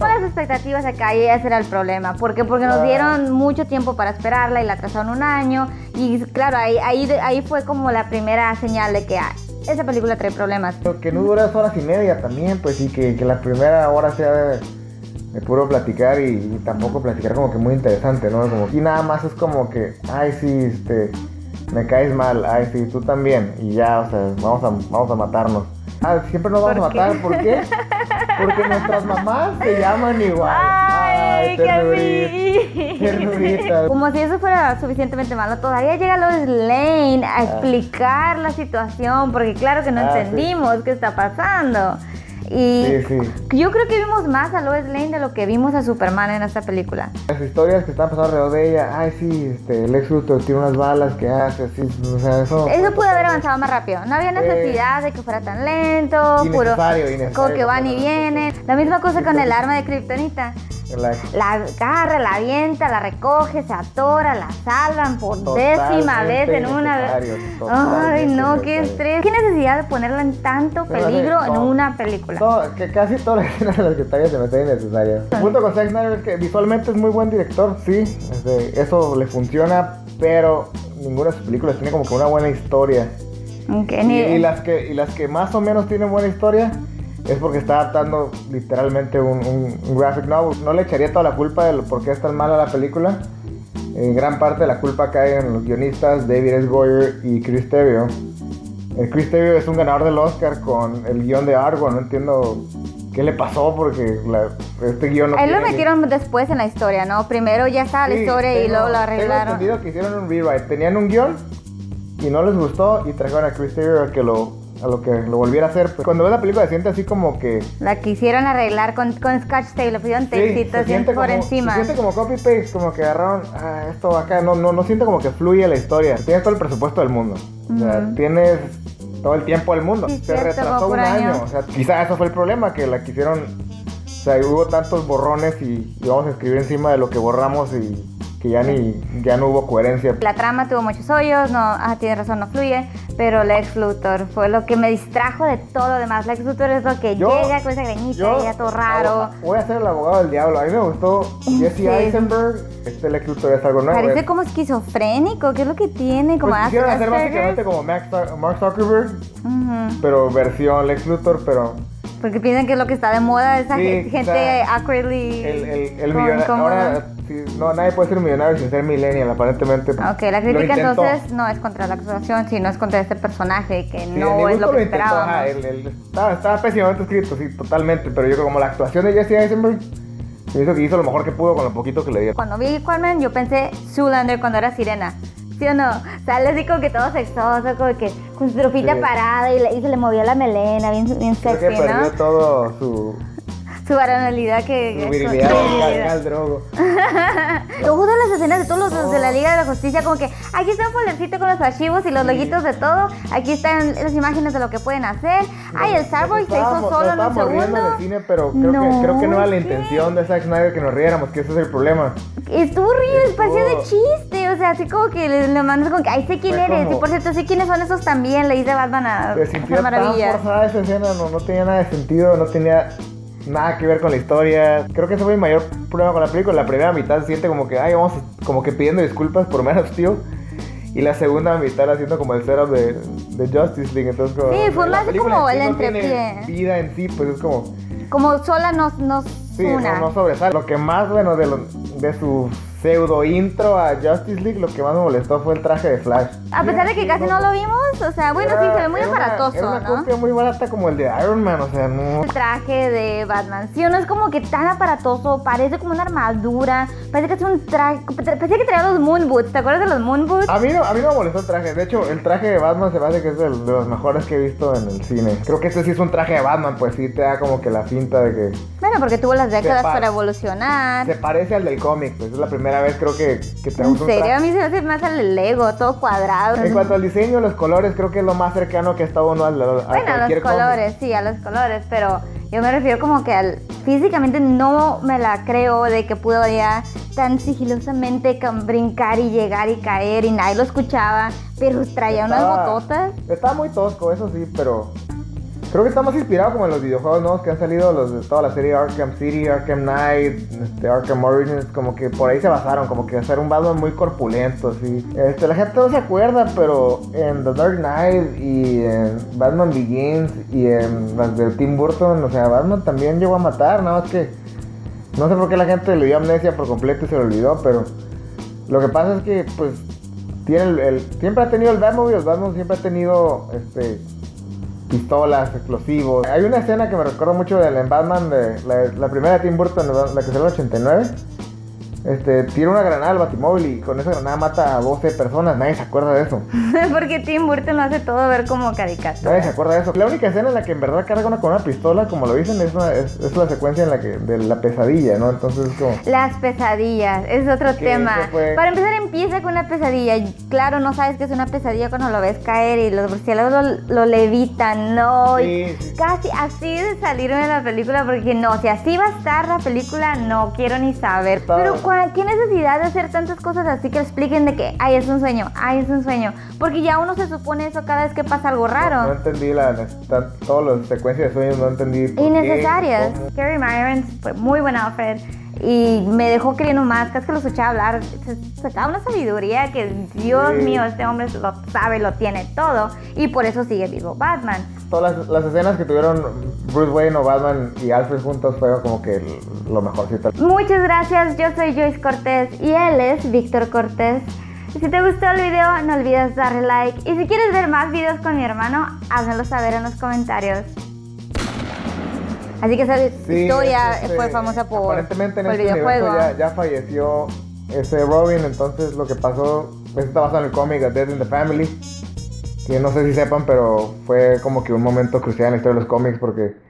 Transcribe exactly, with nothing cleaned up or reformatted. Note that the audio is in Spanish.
Todas las expectativas acá, y ese era el problema. ¿Por qué? Porque nos dieron mucho tiempo para esperarla y la atrasaron un año. Y claro, ahí, ahí, ahí fue como la primera señal de que ah, esa película trae problemas. Porque no dura dos horas y media también, pues sí, que, que la primera hora sea de, de puro platicar y, y tampoco platicar como que muy interesante, ¿no? Como, y nada más es como que, ay sí, este, me caes mal, ay sí, tú también. Y ya, o sea, vamos a, vamos a matarnos. Ah, siempre nos vamos a matar, qué? ¿Por qué? Porque nuestras mamás se llaman igual. ¡Ay, qué ternurita! Como si eso fuera suficientemente malo, todavía llega Lois Lane a explicar ah. la situación, porque claro que no ah, entendimos sí. qué está pasando. Y sí, sí. yo creo que vimos más a Lois Lane de lo que vimos a Superman en esta película. Las historias que están pasando alrededor de ella, ay sí, este, Lex Luthor tiene unas balas que hace así, o sea, eso... Eso pudo haber avanzado más rápido, no había necesidad eh, de que fuera tan lento, puro como que van y vienen. La misma cosa con el arma de Kryptonita. La, la agarra, la avienta, la recoge, se atora, la salvan por totalmente décima vez en una vez. Ay, no, qué estrés. ¿Qué necesidad de ponerla en tanto peligro no, no, en una película? Todo, que casi todas las escenas de las que todavía se me hacen innecesarias. El punto con Zack Snyder es que visualmente es muy buen director, sí, este, eso le funciona, pero ninguna de sus películas tiene como que una buena historia. Okay, y, ni... y, las que, y las que más o menos tienen buena historia... es porque está adaptando literalmente un, un, un graphic novel. No le echaría toda la culpa de lo, por qué es tan mala la película. En gran parte de la culpa cae en los guionistas David S. Goyer y Chris Theriot. El Chris Theriot es un ganador del Oscar con el guión de Argo. No entiendo qué le pasó porque la, este guión no... Ahí lo metieron guión. Después en la historia, ¿no? Primero ya estaba sí, la historia tengo, y luego lo arreglaron. Tengo entendido que hicieron un rewrite. Tenían un guión y no les gustó y trajeron a Chris Theriot que lo... a lo que lo volviera a hacer. Cuando ves la película se siente así como que... la quisieron arreglar con, con Scotch Tape, lo pusieron textitos sí, por como, encima. Se siente como copy-paste, como que agarraron ah, esto acá, no, no, no siente como que fluye la historia. Tienes todo el presupuesto del mundo, uh-huh. o sea, tienes todo el tiempo del mundo. Sí, se cierto, retrasó un año. año, o sea, quizá eso fue el problema, que la quisieron... o sea, hubo tantos borrones y, y vamos a escribir encima de lo que borramos y... que ya, ni, ya no hubo coherencia. La trama tuvo muchos hoyos, no, ah, tienes razón, no fluye, pero Lex Luthor fue lo que me distrajo de todo lo demás. Lex Luthor es lo que yo, llega con esa greñita y ya todo raro. Voy a ser el abogado del diablo, a mí me gustó Jesse sí. Eisenberg, este Lex Luthor es algo nuevo. Parece como esquizofrénico, ¿qué es lo que tiene? Como pues quisieron hacer básicamente como Mark Zuckerberg, uh-huh. pero versión Lex Luthor, pero... porque piensan que es lo que está de moda, esa sí, gente o sea, accurately... El, el, el millonario, ahora, sí, no, nadie puede ser millonario sin ser millennial, aparentemente. Ok, la crítica entonces no es contra la actuación, sino es contra este personaje, que sí, no es lo que esperábamos. Estaba, estaba pésimamente escrito, sí, totalmente, pero yo creo que como la actuación de Jesse Eisenberg, hizo que hizo lo mejor que pudo con lo poquito que le dieron. Cuando vi Aquaman, yo pensé Zoolander cuando era sirena. ¿Sí o no? Sale así como que todo sexoso, como que con su trupita sí. parada y, le, y se le movía la melena, bien, bien sexy, creo que perdió, ¿no? todo su... su varonalidad que... su virilidad, al drogo. Todas las escenas de todos los oh. de la Liga de la Justicia, como que aquí está un foldercito con los archivos y los sí. loguitos de todo, aquí están las imágenes de lo que pueden hacer. No, ay, el Starboy se hizo solo en un segundo. Cine, pero creo, no, que, creo que no era la intención de Zack Snyder que nos riéramos, que ese es el problema. Estuvo riendo, es pareció de chiste. O sea, así como que le mandas con que, ay, sé quién pues eres, como, y por cierto, sé quiénes son esos también, le dice Batman a Mujer Maravilla. Forzada esa escena, no, no tenía nada de sentido, no tenía nada que ver con la historia. Creo que ese fue mi mayor problema con la película. La primera mitad se siente como que, ay, vamos como que pidiendo disculpas por menos, tío. Y la segunda mitad haciendo como el setup de, de Justice League, entonces como... Sí, fue más como el entrepié. No tiene vida en sí, pues es como... como sola nos... nos sí, una. No, no sobresale. Lo que más, bueno, de, lo, de su... pseudo intro a Justice League, lo que más me molestó fue el traje de Flash. A pesar de que casi no lo vimos, o sea, bueno, era, sí, se ve muy aparatoso, ¿no? Era una copia muy barata como el de Iron Man, o sea, no... el traje de Batman, sí, no es como que tan aparatoso, parece como una armadura, parece que es un traje, parecía que traía los Moon Boots, ¿te acuerdas de los Moon Boots? A mí no, a mí no me molestó el traje, de hecho, el traje de Batman se me hace que es de los mejores que he visto en el cine. Creo que este sí es un traje de Batman, pues sí te da como que la finta de que... bueno, porque tuvo las décadas para evolucionar. Se parece al del cómic, pues es la primera vez creo que, que te gusta. En serio, a mí se me hace más al Lego, todo cuadrado. En cuanto al diseño, los colores, creo que es lo más cercano que está uno a, a bueno, cualquier Bueno, a los colores, cómic. Sí, a los colores, pero yo me refiero como que al... físicamente no me la creo de que pudo ya tan sigilosamente brincar y llegar y caer y nadie lo escuchaba, pero traía estaba, unas bototas. Estaba muy tosco, eso sí, pero... Creo que está más inspirado como en los videojuegos nuevos que han salido, los de toda la serie Arkham City, Arkham Knight, este, Arkham Origins, como que por ahí se basaron, como que hacer un Batman muy corpulento, así. Este, la gente no se acuerda, pero en The Dark Knight y en Batman Begins y en las de Tim Burton, o sea, Batman también llegó a matar, nada más que no sé por qué la gente le dio amnesia por completo y se lo olvidó, pero lo que pasa es que, pues, tiene el, el, siempre ha tenido el Batmóvil, el Batman siempre ha tenido, este... pistolas, explosivos. Hay una escena que me recuerda mucho de la en Batman, de la, la primera de Tim Burton, la que salió en el ochenta y nueve. Este, tira una granada al Batimóvil y con esa granada mata a doce personas. Nadie se acuerda de eso. Porque Tim Burton lo hace todo ver como caricatura. Nadie se acuerda de eso. La única escena en la que en verdad carga una con una pistola, como lo dicen, es, una, es, es la secuencia en la que de la pesadilla, ¿no? Entonces es como... Las pesadillas, es otro tema. Fue... Para empezar, empieza con una pesadilla. Claro, no sabes que es una pesadilla cuando lo ves caer y los murciélagos lo, lo levitan, ¿no? Sí, sí. Casi así de salirme de la película, porque no, si así va a estar la película, no quiero ni saber. Está... Pero ¿qué necesidad de hacer tantas cosas así que expliquen de que, ay, es un sueño, ay, es un sueño? Porque ya uno se supone eso cada vez que pasa algo raro. No, no entendí la, la, todas las secuencias de sueños, no entendí por innecesarias. Qué, Carrie Myron fue muy buena Alfred y me dejó queriendo más, casi que lo escuchaba hablar, sacaba una sabiduría que, Dios sí. mío, este hombre lo sabe, lo tiene todo, y por eso sigue vivo Batman. Todas las, las escenas que tuvieron Bruce Wayne o Batman y Alfred juntos fueron como que lo mejorcito. Muchas gracias, yo soy Joyz Cortés y él es Víctor Cortés. Si te gustó el video, no olvides darle like, y si quieres ver más videos con mi hermano, házmelo saber en los comentarios. Así que esa sí, historia este, fue famosa por, aparentemente en por este el videojuego. Ya, ya falleció ese Robin, entonces lo que pasó, esto está basado en el cómic A Death in the Family, que no sé si sepan, pero fue como que un momento crucial en la historia de los cómics, porque